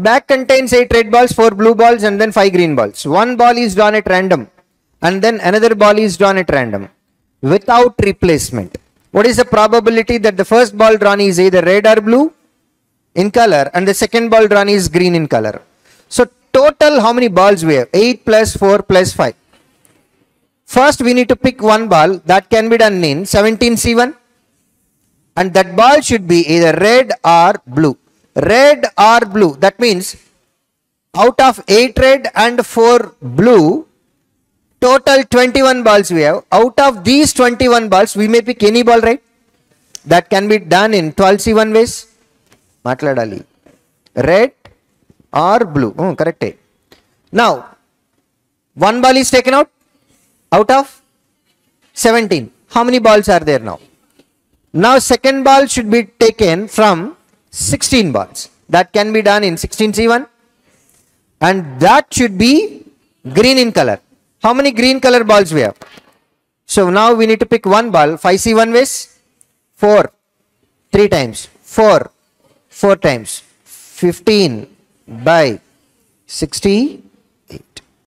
The bag contains 8 red balls, 4 blue balls and then 5 green balls. One ball is drawn at random and then another ball is drawn at random without replacement. What is the probability that the first ball drawn is either red or blue in color and the second ball drawn is green in color? So total how many balls we have? 8 plus 4 plus 5. First we need to pick one ball that can be done in 17C1 and that ball should be either red or blue. Red or blue, that means out of 8 red and 4 blue, total 21 balls we have. Out of these 21 balls we may pick any ball, right? That can be done in 12C1 ways. Matladali. Red or blue. Oh, correct. Now, one ball is taken out. Out of 17. How many balls are there now? Now, second ball should be taken from 16 balls. That can be done in 16C1. And that should be green in color. How many green color balls we have? So, now we need to pick one ball. 5C1 ways. 4. 3 times. 4. 4 times. 15 by 60